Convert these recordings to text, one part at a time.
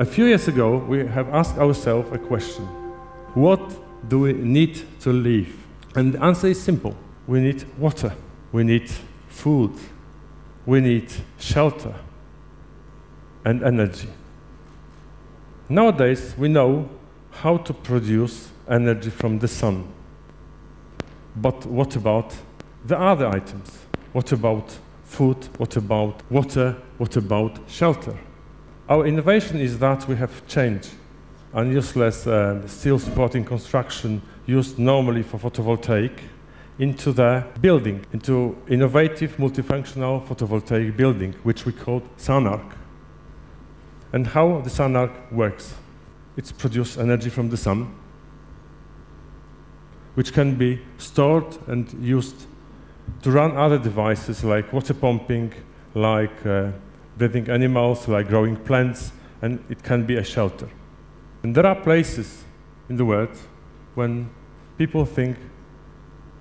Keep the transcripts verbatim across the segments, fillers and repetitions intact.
A few years ago, we have asked ourselves a question. What do we need to live? And the answer is simple. We need water. We need food. We need shelter and energy. Nowadays, we know how to produce energy from the sun. But what about the other items? What about food? What about water? What about shelter? Our innovation is that we have changed and useless uh, steel supporting construction used normally for photovoltaic into the building, into innovative multifunctional photovoltaic building, which we call SunArc. And how the SunArc works. It produces energy from the sun, which can be stored and used to run other devices like water pumping, like uh, breathing animals, like growing plants, and it can be a shelter. And there are places in the world when people think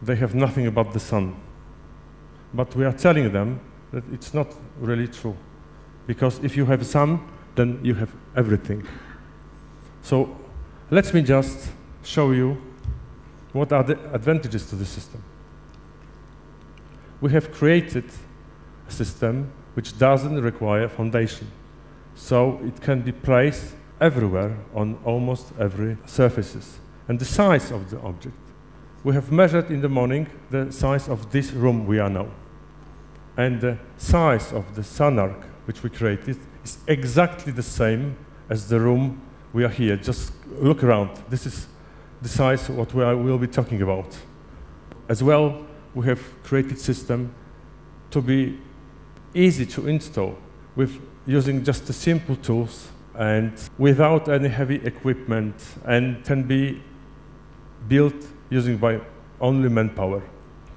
they have nothing about the sun. But we are telling them that it's not really true. Because if you have sun, then you have everything. So let me just show you what are the advantages to the system. We have created a system which doesn't require foundation. So it can be placed everywhere on almost every surfaces. And the size of the object. We have measured in the morning the size of this room we are now. And the size of the SunArc, which we created, is exactly the same as the room we are here. Just look around. This is the size of what we are, will be talking about. As well, we have created system to be easy to install with using just the simple tools and without any heavy equipment, and can be built using by only manpower.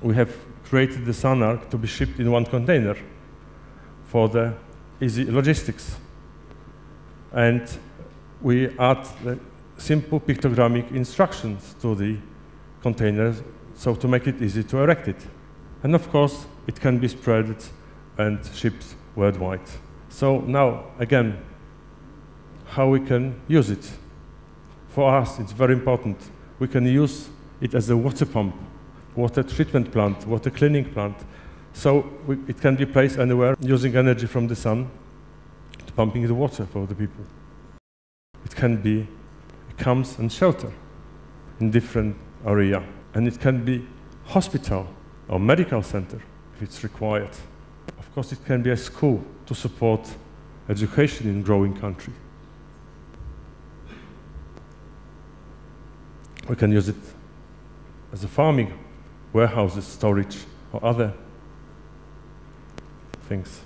We have created the SunArc to be shipped in one container for the easy logistics. And we add the simple pictogrammic instructions to the containers, so to make it easy to erect it. And of course, it can be spread and shipped worldwide. So now, again, how we can use it. For us, it's very important. We can use it as a water pump, water treatment plant, water cleaning plant. So we, it can be placed anywhere using energy from the sun to pumping the water for the people. It can be camps and shelter in different area. And it can be hospital or medical center if it's required. Of course, it can be a school to support education in growing country. We can use it as a farming, warehouses, storage, or other things.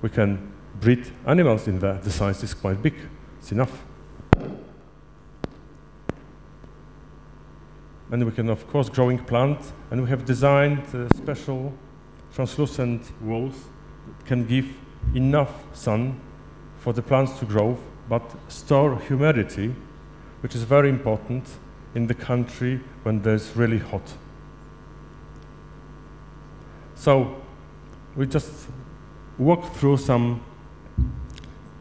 We can breed animals in there. The size is quite big. It's enough. And we can, of course, growing plants. And we have designed uh, special translucent walls that can give enough sun for the plants to grow, but store humidity, which is very important in the country when there's really hot. So we just walk through some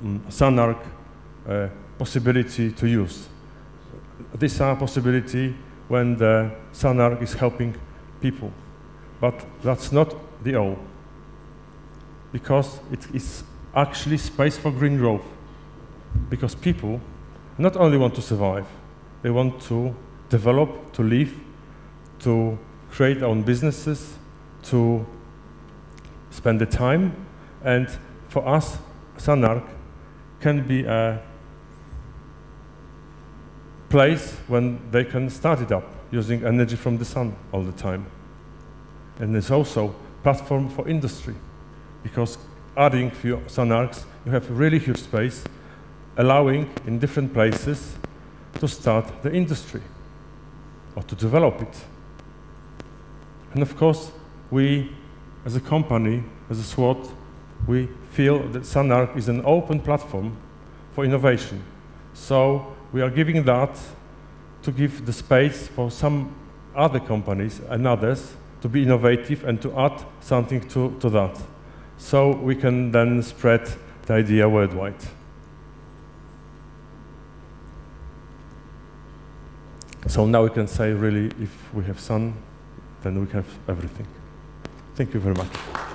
um, SunArc uh, possibility to use. These are possibility when the SunArc is helping people. But that's not the all, because it is actually space for green growth. Because people not only want to survive, they want to develop, to live, to create their own businesses, to spend the time. And for us, SunArc can be a place when they can start it up using energy from the sun all the time. And it's also a platform for industry, because adding few SunArcs, you have really huge space, allowing in different places to start the industry or to develop it. And of course, we, as a company, as a SWOT, we feel that SunArc is an open platform for innovation. So we are giving that to give the space for some other companies and others to be innovative and to add something to, to that. So we can then spread the idea worldwide. So now we can say, really, if we have Sun, then we have everything. Thank you very much.